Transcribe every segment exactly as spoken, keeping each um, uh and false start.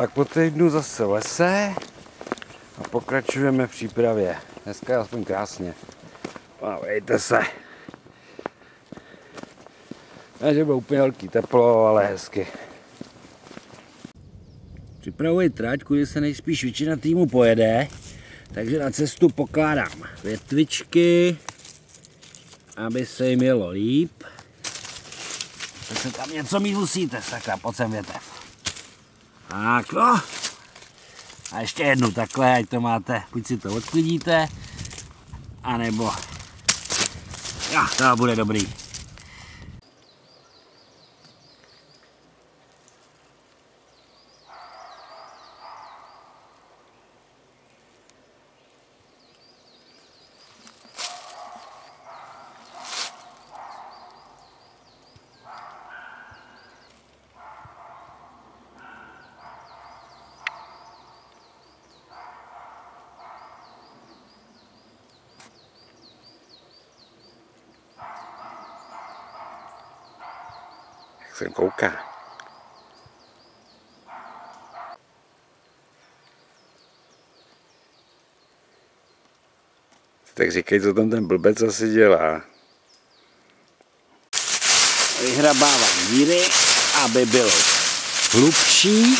Tak po týdnu zase v lese a pokračujeme v přípravě. Dneska je aspoň krásně. Bavejte se. Ne, že bylo úplně velký teplo, ale hezky. Připravuji trať, kudy se nejspíš většina týmu pojede. Takže na cestu pokládám větvičky, aby se jim jelo líp. Když se tam něco mít musíte, sakra, pojď sem větev. Tak no. A ještě jednu takhle, ať to máte, buď si to odklidíte, anebo... Jo, to bude dobrý. Jsem kouká. Tak říkej, co tam ten blbec asi dělá. Vyhrabávám díry, aby bylo hlubší.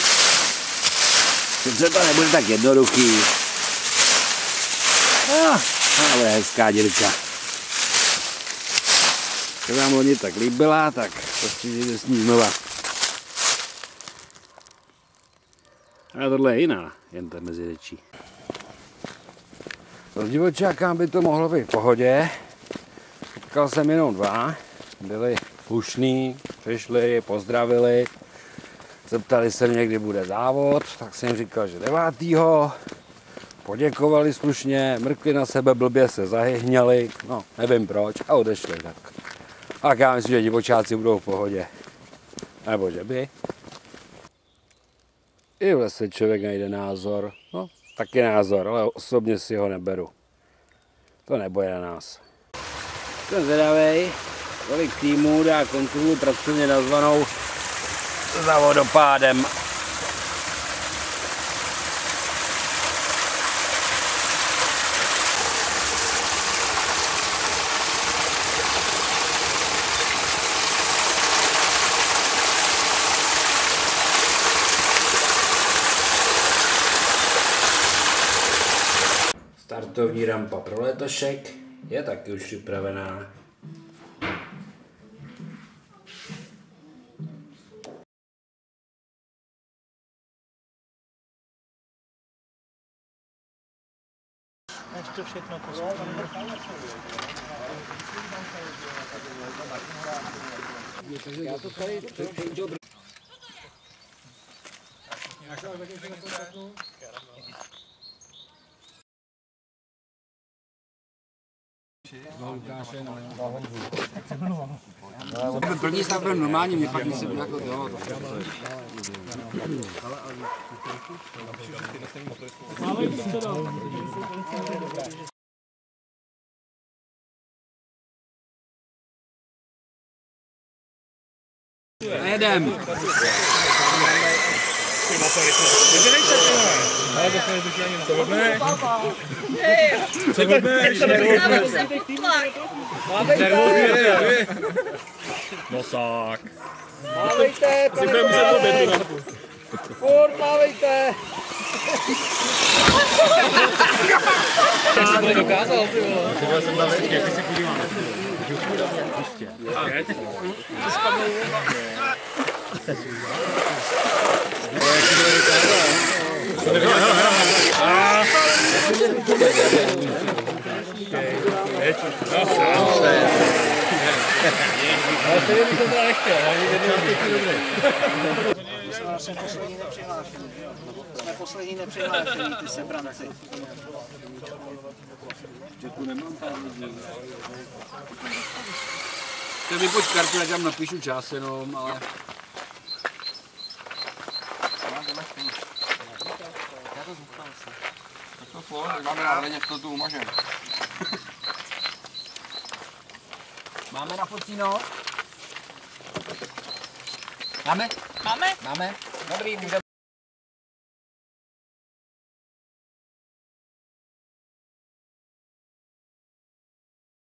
Přece to nebude tak jednoduchý. Ah, ale hezká dírka. Když vám loni tak líbila, tak prostě jde s ní znova. Ale tohle je jiná, jen ta mezirečí. Z divočáka by to mohlo být v pohodě. Potkal jsem jenom dva. Byli slušní, přišli, pozdravili. Zeptali se mě, kdy bude závod, tak jsem jim říkal, že devátýho Poděkovali slušně, mrkli na sebe, blbě se zahyhněli, no nevím proč, a odešli tak. A já myslím, že divočáci budou v pohodě. Nebo že by. I v lese člověk najde názor. No, taky názor, ale osobně si ho neberu. To nebo je na nás. Jsem zvědavej, kolik týmů dá kontrolu pracovně nazvanou za vodopádem. Startovní rampa pro letošek je taky už připravená. Než to všechno postavíme. Ten první stav byl normální, mě pak myslím jako to. Jedem! Co blbneš? Nosák. Mávejte, pane Mávejte. Furt mávejte. Já jsem to dokázal, ty vole. Já jsem tam větší, jak si podíváme. Pustě. To spadnou voda. Jsme poslední nepřihlášení. Jsme poslední nepřihlášení, ty sebranci. To vypoč kartu, já tam napíšu čas jenom, ale... Máme na hleně, kdo tu umažem. Máme na focíno? Máme? Máme? Máme. Dobrý, dobrý.